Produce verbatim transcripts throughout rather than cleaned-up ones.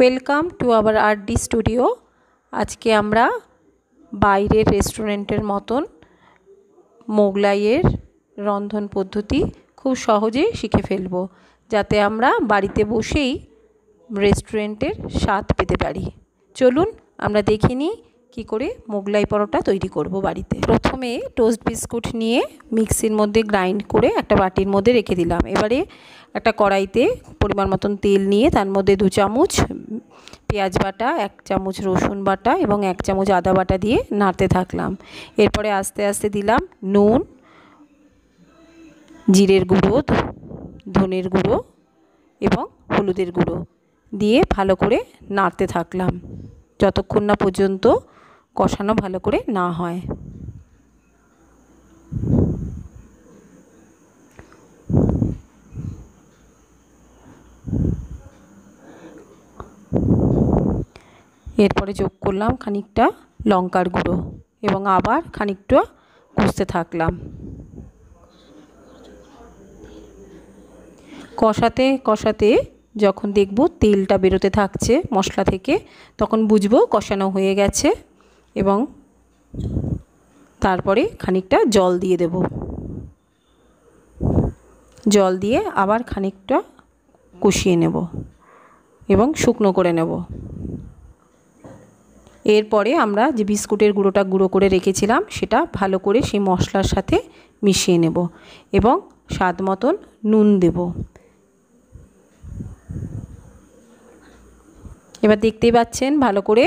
Welcome to our RD studio. आज के आमरा बाइरेर रेस्टुरेंटेर मतन मोगलाइयेर रंधन पद्धति खूब सहजे शिखे फेलबो, जाते आमरा बाड़ीते बसेई रेस्टुरेंटेर स्वाद पेते पारी। चलुन आमरा देखि नी कि करे मोगलाई परोटा तैरी करब। बाड़ीते प्रथमे टोस्ट बिस्कुट निये मिक्सिर मध्य ग्राइंड करे एकटा बाटिर मध्य रेखे दिलाम। एबारे একটা কড়াইতে পরিমাণ মতন তেল নিয়ে তার মধ্যে দু চামচ পেঁয়াজ বাটা, এক চামচ রসুন বাটা এবং এক চামচ আদা বাটা দিয়ে নাড়তে থাকলাম। এরপরে আস্তে আস্তে দিলাম নুন, জিরের গুঁড়ো, ধনের গুঁড়ো এবং হলুদের গুঁড়ো দিয়ে ভালো করে নাড়তে থাকলাম যতক্ষণ না পর্যন্ত কষানো ভালো করে না হয়। এরপরে যোগ করলাম খানিকটা লঙ্কার গুঁড়ো এবং আবার খানিকটা কষতে থাকলাম। কষাতে কষাতে যখন দেখব তেলটা বেরোতে থাকছে মশলা থেকে, তখন বুঝবো কষানো হয়ে গেছে এবং তারপরে খানিকটা জল দিয়ে দেব। জল দিয়ে আবার খানিকটা কষিয়ে নেব এবং শুকনো করে নেব। এরপরে আমরা যে বিস্কুটের গুঁড়োটা গুঁড়ো করে রেখেছিলাম সেটা ভালো করে সেই মশলার সাথে মিশিয়ে নেব এবং স্বাদ মতন নুন দেব। এবার দেখতেই পাচ্ছেন ভালো করে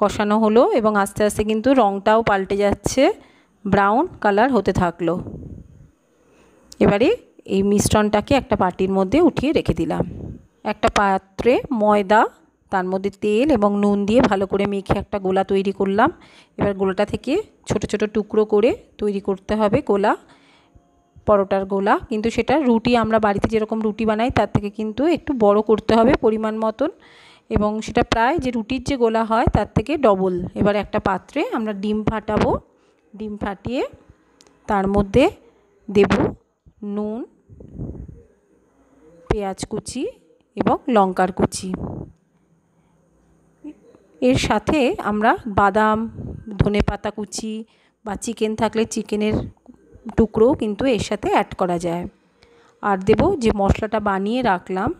কষানো হলো এবং আস্তে আস্তে কিন্তু রঙটাও পাল্টে যাচ্ছে, ব্রাউন কালার হতে থাকলো। এবারে এই মিশ্রণটাকে একটা বাটির মধ্যে উঠিয়ে রেখে দিলাম। একটা পাত্রে ময়দা, তার মধ্যে তেল এবং নুন দিয়ে ভালো করে মেখে একটা গোলা তৈরি করলাম। এবার গোলাটা থেকে ছোট ছোট টুকরো করে তৈরি করতে হবে গোলা, পরোটার গোলা। কিন্তু সেটা রুটি, আমরা বাড়িতে যেরকম রুটি বানাই তার থেকে কিন্তু একটু বড় করতে হবে পরিমাণ মতন, এবং সেটা প্রায় যে রুটির যে গোলা হয় তার থেকে ডবল। এবার একটা পাত্রে আমরা ডিম ফাটাবো, ডিম ফাটিয়ে তার মধ্যে দেব নুন, পেঁয়াজ কুচি এবং লঙ্কার কুচি। এর সাথে আমরা বাদাম, ধনেপাতা কুচি বা চিকেন থাকলে চিকেনের টুকরো কিন্তু এর সাথে অ্যাড করা যায়। আর দেব যে মশলাটা বানিয়ে রাখলাম,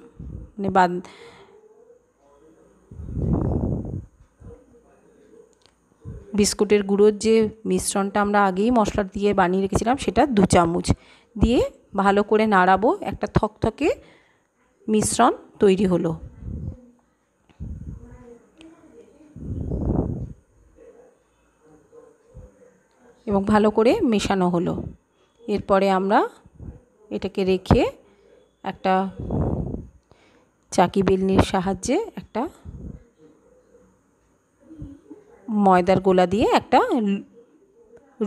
মানে বিস্কুটের গুঁড়োর যে মিশ্রণটা আমরা আগেই মশলা দিয়ে বানিয়ে রেখেছিলাম সেটা দু চামচ দিয়ে ভালো করে নাড়াবো। একটা থকথকে মিশ্রণ তৈরি হলো। এবং ভালো করে মেশানো হলো। এরপরে আমরা এটাকে রেখে একটা চাকি বেলনির সাহায্যে একটা ময়দার গোলা দিয়ে একটা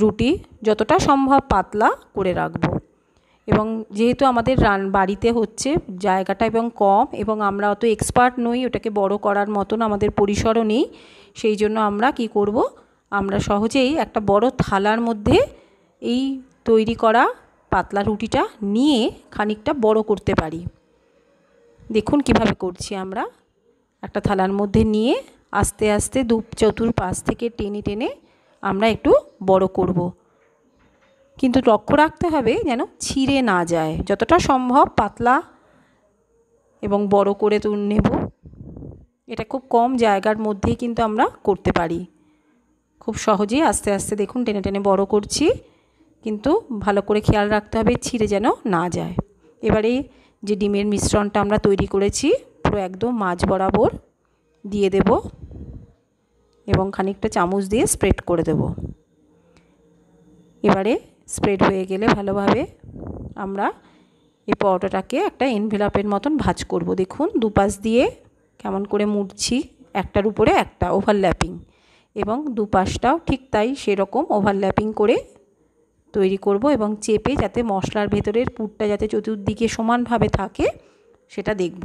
রুটি যতটা সম্ভব পাতলা করে রাখবো। এবং যেহেতু আমাদের রান বাড়িতে হচ্ছে, জায়গাটা এবং কম এবং আমরা অত এক্সপার্ট নই, ওটাকে বড় করার মতন আমাদের পরিসরও নেই, সেই জন্য আমরা কি করব, আমরা সহজেই একটা বড় থালার মধ্যে এই তৈরি করা পাতলা রুটিটা নিয়ে খানিকটা বড় করতে পারি। দেখুন কিভাবে করছি আমরা, একটা থালার মধ্যে নিয়ে আস্তে আস্তে দু চতুর্পাশ থেকে টেনে টেনে আমরা একটু বড় করব। কিন্তু লক্ষ্য রাখতে হবে যেন ছিঁড়ে না যায়, যতটা সম্ভব পাতলা এবং বড় করে তুল নেব। এটা খুব কম জায়গার মধ্যেই কিন্তু আমরা করতে পারি, খুব সহজেই আস্তে আস্তে। দেখুন টেনে টেনে বড় করছি, কিন্তু ভালো করে খেয়াল রাখতে হবে ছিঁড়ে যেন না যায়। এবারে যে ডিমের মিশ্রণটা আমরা তৈরি করেছি পুরো একদম মাঝ বরাবর দিয়ে দেব এবং খানিকটা চামচ দিয়ে স্প্রেড করে দেব। এবারে স্প্রেড হয়ে গেলে ভালোভাবে আমরা এই পরোটাটাকে একটা এনভেলপের মতন ভাঁজ করব। দেখুন দুপাশ দিয়ে কেমন করে মুড়ছি, একটার উপরে একটা ওভারল্যাপিং, এবং দুপাশটাও ঠিক তাই সেরকম ওভারল্যাপিং করে তৈরি করব এবং চেপে যাতে মশলার ভেতরের পুরটা যাতে চতুর্দিকে সমানভাবে থাকে সেটা দেখব।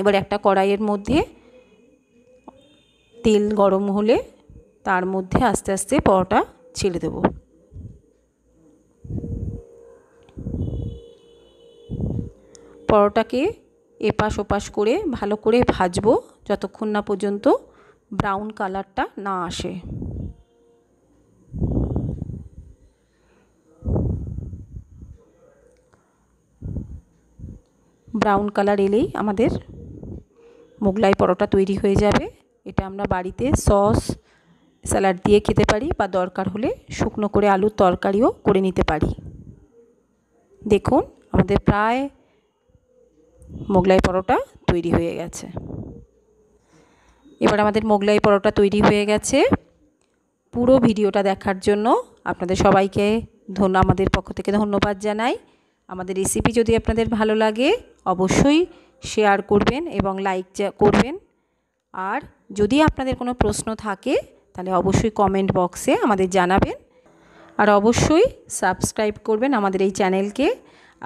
এবার একটা কড়াইয়ের মধ্যে তেল গরম হলে তার মধ্যে আস্তে আস্তে পরোটা ছেড়ে দেব। পরোটাকে এপাশ ওপাশ করে ভালো করে ভাজবো যতক্ষণ না পর্যন্ত ব্রাউন কালারটা না আসে। ব্রাউন কালার এলেই আমাদের মোগলাই পরোটা তৈরি হয়ে যাবে। এটা আমরা বাড়িতে সস স্যালাড দিয়ে খেতে পারি, বা দরকার হলে শুকনো করে আলুর তরকারিও করে নিতে পারি। দেখুন আমাদের প্রায় মোগলাই পরোটা তৈরি হয়ে গেছে। এবার আমাদের মোগলাই পরোটা তৈরি হয়ে গেছে। পুরো ভিডিওটা দেখার জন্য আপনাদের সবাইকে ধন্য আমাদের পক্ষ থেকে ধন্যবাদ জানাই। আমাদের রেসিপি যদি আপনাদের ভালো লাগে অবশ্যই শেয়ার করবেন এবং লাইক করবেন। আর যদি আপনাদের কোনো প্রশ্ন থাকে তাহলে অবশ্যই কমেন্ট বক্সে আমাদের জানাবেন। আর অবশ্যই সাবস্ক্রাইব করবেন আমাদের এই চ্যানেলকে।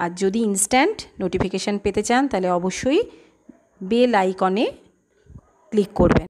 আর যদি ইনস্ট্যান্ট নোটিফিকেশান পেতে চান তাহলে অবশ্যই বেল আইকনে ক্লিক করবেন।